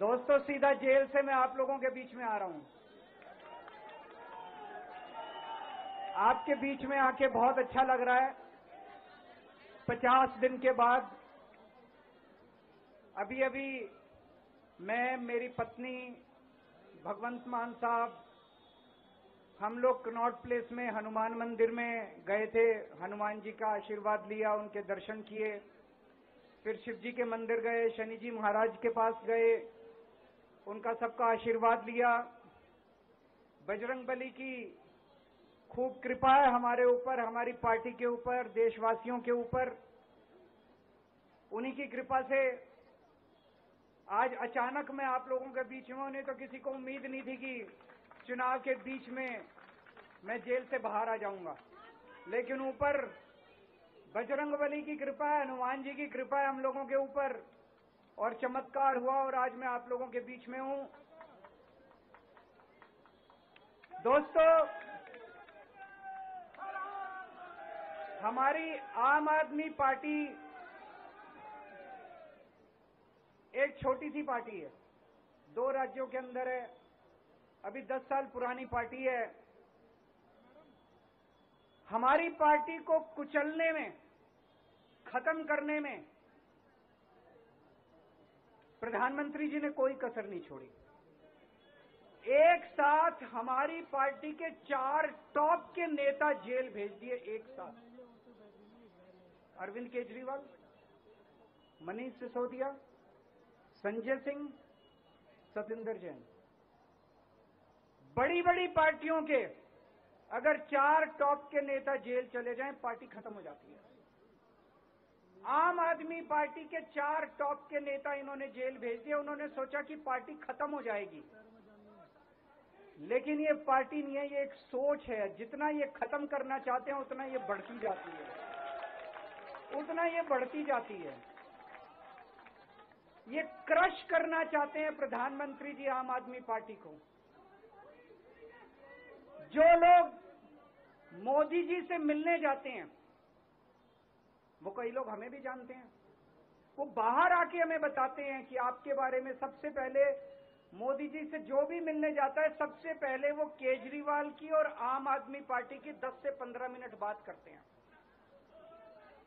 दोस्तों, सीधा जेल से मैं आप लोगों के बीच में आ रहा हूं। आपके बीच में आके बहुत अच्छा लग रहा है। 50 दिन के बाद अभी अभी मैं, मेरी पत्नी, भगवंत मान साहब, हम लोग कनॉट प्लेस में हनुमान मंदिर में गए थे। हनुमान जी का आशीर्वाद लिया, उनके दर्शन किए, फिर शिव जी के मंदिर गए, शनि जी महाराज के पास गए, उनका सबका आशीर्वाद लिया। बजरंगबली की खूब कृपा है हमारे ऊपर, हमारी पार्टी के ऊपर, देशवासियों के ऊपर। उन्हीं की कृपा से आज अचानक मैं आप लोगों के बीच में, उन्हें तो किसी को उम्मीद नहीं थी कि चुनाव के बीच में मैं जेल से बाहर आ जाऊंगा, लेकिन ऊपर बजरंगबली की कृपा है, हनुमान जी की कृपा है हम लोगों के ऊपर, और चमत्कार हुआ और आज मैं आप लोगों के बीच में हूं। दोस्तों, हमारी आम आदमी पार्टी एक छोटी सी पार्टी है, 2 राज्यों के अंदर है, अभी 10 साल पुरानी पार्टी है। हमारी पार्टी को कुचलने में, खत्म करने में प्रधानमंत्री जी ने कोई कसर नहीं छोड़ी। एक साथ हमारी पार्टी के 4 टॉप के नेता जेल भेज दिए एक साथ। अरविंद केजरीवाल, मनीष सिसोदिया, संजय सिंह, सत्येंद्र जैन। बड़ी बड़ी पार्टियों के अगर 4 टॉप के नेता जेल चले जाएं, पार्टी खत्म हो जाती है। आम आदमी पार्टी के 4 टॉप के नेता इन्होंने जेल भेज दिए। उन्होंने सोचा कि पार्टी खत्म हो जाएगी, लेकिन ये पार्टी नहीं है, ये एक सोच है। जितना ये खत्म करना चाहते हैं, उतना ये बढ़ती जाती है, उतना ये बढ़ती जाती है। ये क्रश करना चाहते हैं प्रधानमंत्री जी आम आदमी पार्टी को। जो लोग मोदी जी से मिलने जाते हैं, वो कई लोग हमें भी जानते हैं, वो बाहर आके हमें बताते हैं कि आपके बारे में सबसे पहले मोदी जी से जो भी मिलने जाता है, सबसे पहले वो केजरीवाल की और आम आदमी पार्टी की 10 से 15 मिनट बात करते हैं।